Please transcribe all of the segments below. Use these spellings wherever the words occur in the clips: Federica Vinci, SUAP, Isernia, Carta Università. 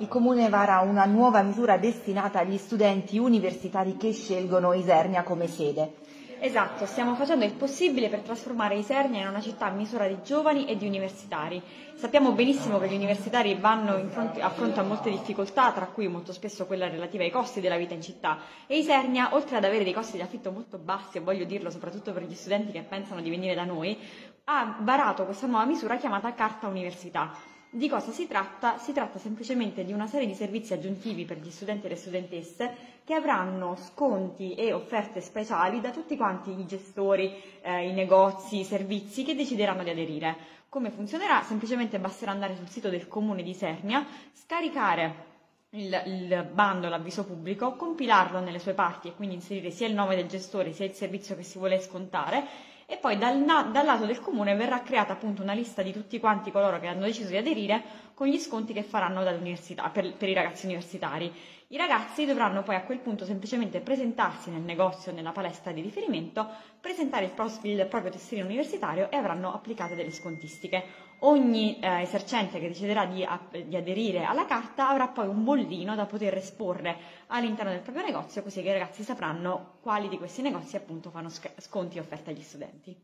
Il Comune vara una nuova misura destinata agli studenti universitari che scelgono Isernia come sede. Esatto, stiamo facendo il possibile per trasformare Isernia in una città a misura di giovani e di universitari. Sappiamo benissimo che gli universitari vanno a fronte a molte difficoltà, tra cui molto spesso quella relativa ai costi della vita in città, e Isernia, oltre ad avere dei costi di affitto molto bassi, e voglio dirlo soprattutto per gli studenti che pensano di venire da noi, ha varato questa nuova misura chiamata Carta Università. Di cosa si tratta? Si tratta semplicemente di una serie di servizi aggiuntivi per gli studenti e le studentesse che avranno sconti e offerte speciali da tutti quanti i gestori, i negozi, i servizi che decideranno di aderire. Come funzionerà? Semplicemente basterà andare sul sito del Comune di Isernia, scaricare il bando, l'avviso pubblico, compilarlo nelle sue parti e quindi inserire sia il nome del gestore sia il servizio che si vuole scontare, e poi dal lato del Comune verrà creata appunto una lista di tutti quanti coloro che hanno deciso di aderire con gli sconti che faranno dall'università per i ragazzi universitari. I ragazzi dovranno poi a quel punto semplicemente presentarsi nel negozio o nella palestra di riferimento, presentare il proprio tesserino universitario e avranno applicate delle scontistiche. Ogni esercente che deciderà di aderire alla carta avrà poi un bollino da poter esporre all'interno del proprio negozio, così che i ragazzi sapranno quali di questi negozi appunto fanno sconti e offerte agli studenti.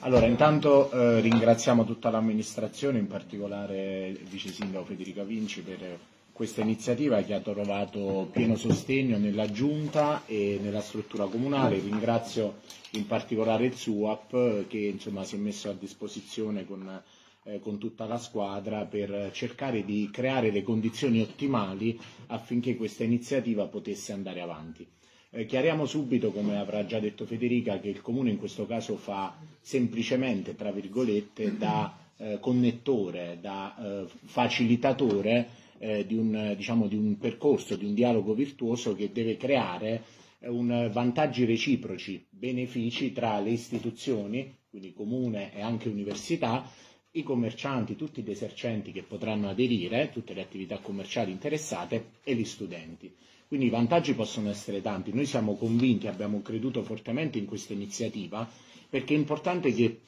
Allora, intanto ringraziamo tutta l'amministrazione, in particolare il vice sindaco Federica Vinci per questa iniziativa che ha trovato pieno sostegno nella giunta e nella struttura comunale. Ringrazio in particolare il SUAP che insomma, si è messo a disposizione con tutta la squadra per cercare di creare le condizioni ottimali affinché questa iniziativa potesse andare avanti. Chiariamo subito, come avrà già detto Federica, che il Comune in questo caso fa semplicemente, tra virgolette, da connettore, da facilitatore di un percorso, di un dialogo virtuoso che deve creare vantaggi reciproci, benefici tra le istituzioni, quindi comune e anche università, i commercianti, tutti gli esercenti che potranno aderire, tutte le attività commerciali interessate e gli studenti. Quindi i vantaggi possono essere tanti. Noi siamo convinti, abbiamo creduto fortemente in questa iniziativa, perché è importante che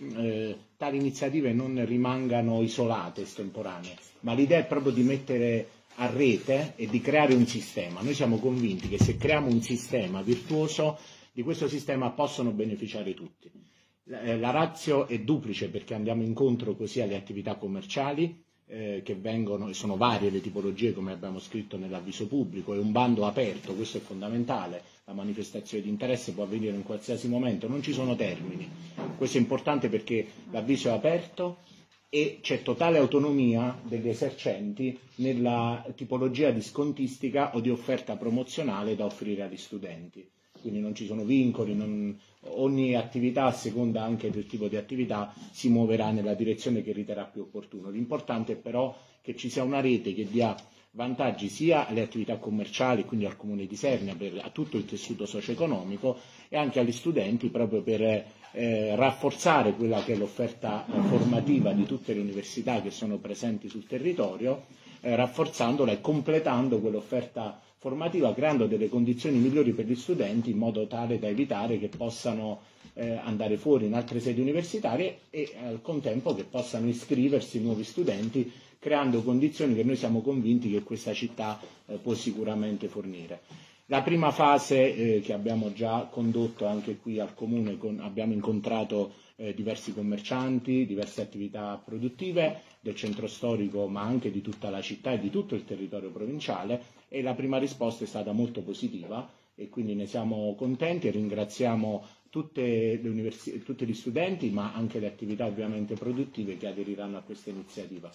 tali iniziative non rimangano isolate, estemporanee, ma l'idea è proprio di mettere a rete e di creare un sistema. Noi siamo convinti che se creiamo un sistema virtuoso, di questo sistema possono beneficiare tutti. La ratio è duplice, perché andiamo incontro così alle attività commerciali, che vengono, e sono varie le tipologie come abbiamo scritto nell'avviso pubblico, è un bando aperto, questo è fondamentale, la manifestazione di interesse può avvenire in qualsiasi momento, non ci sono termini, questo è importante perché l'avviso è aperto e c'è totale autonomia degli esercenti nella tipologia di scontistica o di offerta promozionale da offrire agli studenti, quindi non ci sono vincoli, ogni attività, a seconda anche del tipo di attività, si muoverà nella direzione che riterrà più opportuno. L'importante è però che ci sia una rete che dia vantaggi sia alle attività commerciali, quindi al Comune di Isernia, a tutto il tessuto socio-economico e anche agli studenti, proprio per rafforzare quella che è l'offerta formativa di tutte le università che sono presenti sul territorio, rafforzandola e completando quell'offerta formativa, creando delle condizioni migliori per gli studenti in modo tale da evitare che possano andare fuori in altre sedi universitarie e al contempo che possano iscriversi nuovi studenti, creando condizioni che noi siamo convinti che questa città può sicuramente fornire. La prima fase che abbiamo già condotto anche qui al Comune, abbiamo incontrato diversi commercianti, diverse attività produttive del centro storico ma anche di tutta la città e di tutto il territorio provinciale, e la prima risposta è stata molto positiva e quindi ne siamo contenti e ringraziamo tutti gli studenti ma anche le attività ovviamente produttive che aderiranno a questa iniziativa.